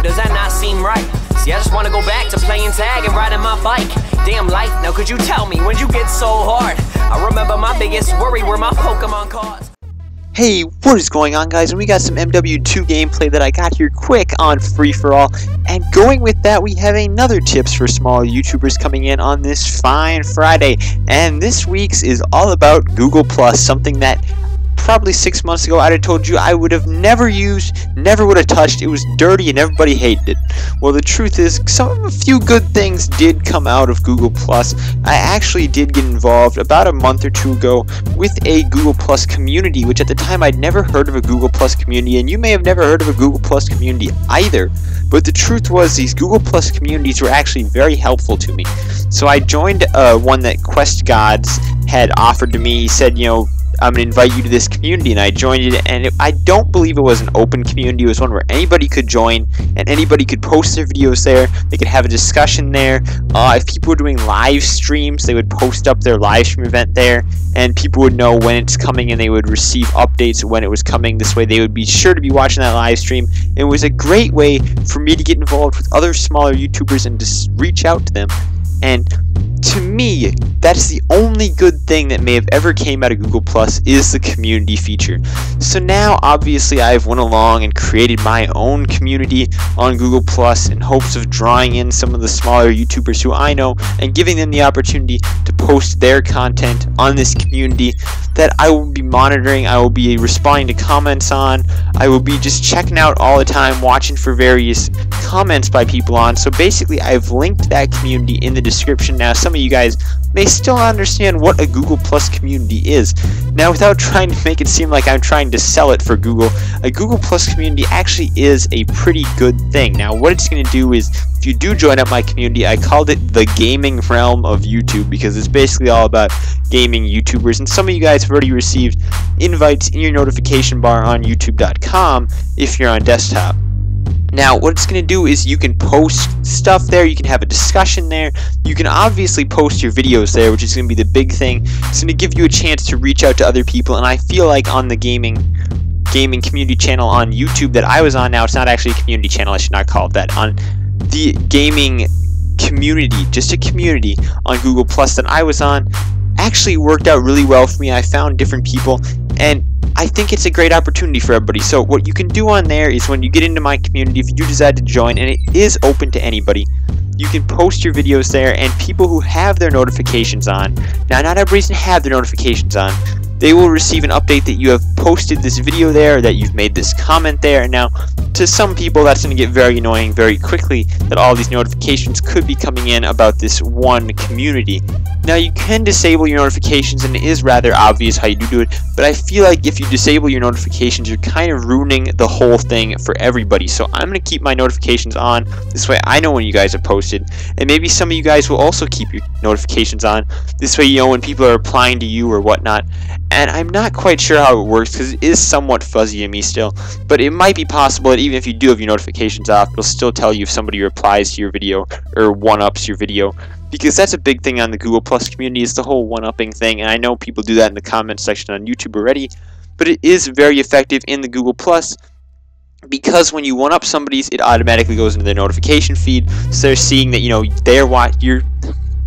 or does that not seem right? See, I just wanna go back to playing tag and riding my bike. Damn life, now could you tell me when you get so hard? I remember my biggest worry were my Pokemon cards. Hey, what is going on, guys? And we got some mw2 gameplay that I got here quick on Free For All, and going with that we have another tips for small YouTubers coming in on this fine Friday, and this week's is all about Google Plus, something that probably 6 months ago I'd have told you I would have never used, never would have touched. It was dirty and everybody hated it. Well, the truth is, a few good things did come out of Google Plus. I actually did get involved about a month or two ago with a Google Plus community, which at the time I'd never heard of a Google Plus community, and you may have never heard of a Google Plus community either. But the truth was, these Google Plus communities were actually very helpful to me. So I joined one that Quest Gods had offered to me. He said, you know, I'm going to invite you to this community, and I joined it, and I don't believe it was an open community. It was one where anybody could join, and anybody could post their videos there. They could have a discussion there. If people were doing live streams, they would post up their live stream event there, and people would know when it's coming, and they would receive updates when it was coming. This way they would be sure to be watching that live stream. It was a great way for me to get involved with other smaller YouTubers and just reach out to them. And to me, that's the only good thing that may have ever came out of Google Plus, is the community feature. So now obviously I've went along and created my own community on Google Plus in hopes of drawing in some of the smaller YouTubers who I know and giving them the opportunity to post their content on this community that I will be monitoring, I will be responding to comments on, I will be just checking out all the time, watching for various comments by people on. So basically I've linked that community in the description. Now some of you guys may still understand what a Google Plus community is. Now, without trying to make it seem like I'm trying to sell it for Google, a Google Plus community actually is a pretty good thing. Now, what it's going to do is, if you do join up my community, I called it the gaming realm of YouTube, because it's basically all about gaming YouTubers. And some of you guys have already received invites in your notification bar on youtube.com if you're on desktop. Now, what it's going to do is you can post stuff there, you can have a discussion there, you can obviously post your videos there, which is going to be the big thing. It's going to give you a chance to reach out to other people, and I feel like on the gaming community channel on YouTube that I was on, now it's not actually a community channel, I should not call it that, on the gaming community, just a community on Google Plus that I was on, actually worked out really well for me. I found different people, and I think it's a great opportunity for everybody. So what you can do on there is, when you get into my community, if you decide to join, and it is open to anybody, you can post your videos there, and people who have their notifications on, now not everybody's gonna have their notifications on, they will receive an update that you have posted this video there, that you've made this comment there. Now, to some people, that's going to get very annoying very quickly, that all these notifications could be coming in about this one community. Now, you can disable your notifications, and it is rather obvious how you do it, but I feel like if you disable your notifications, you're kind of ruining the whole thing for everybody. So I'm going to keep my notifications on. This way I know when you guys have posted, and maybe some of you guys will also keep your notifications on. This way you know when people are replying to you or whatnot. And I'm not quite sure how it works, because it is somewhat fuzzy to me still, but it might be possible that even if you do have your notifications off, it'll still tell you if somebody replies to your video or one-ups your video, because that's a big thing on the Google Plus community, is the whole one-upping thing, and I know people do that in the comment section on YouTube already, but it is very effective in the Google Plus, because when you one-up somebody's, it automatically goes into their notification feed, so they're seeing that, you know,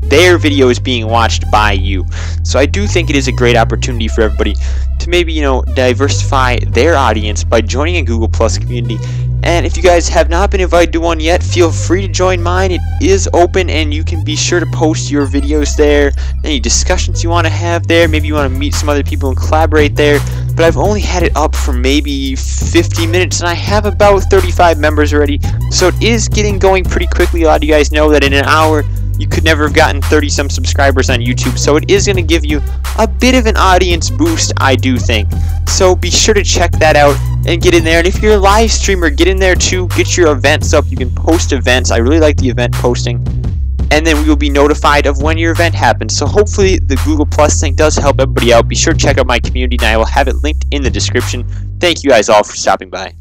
their video is being watched by you. So I do think it is a great opportunity for everybody to maybe, you know, diversify their audience by joining a Google Plus community. And if you guys have not been invited to one yet, feel free to join mine. It is open, and you can be sure to post your videos there, any discussions you want to have there. Maybe you want to meet some other people and collaborate there. But I've only had it up for maybe 50 minutes, and I have about 35 members already. So it is getting going pretty quickly. A lot of you guys know that in an hour, you could never have gotten 30-some subscribers on YouTube, so it is going to give you a bit of an audience boost, I do think. So be sure to check that out and get in there. And if you're a live streamer, get in there too. Get your events up. You can post events. I really like the event posting. And then we will be notified of when your event happens. So hopefully the Google Plus thing does help everybody out. Be sure to check out my community, and I will have it linked in the description. Thank you guys all for stopping by.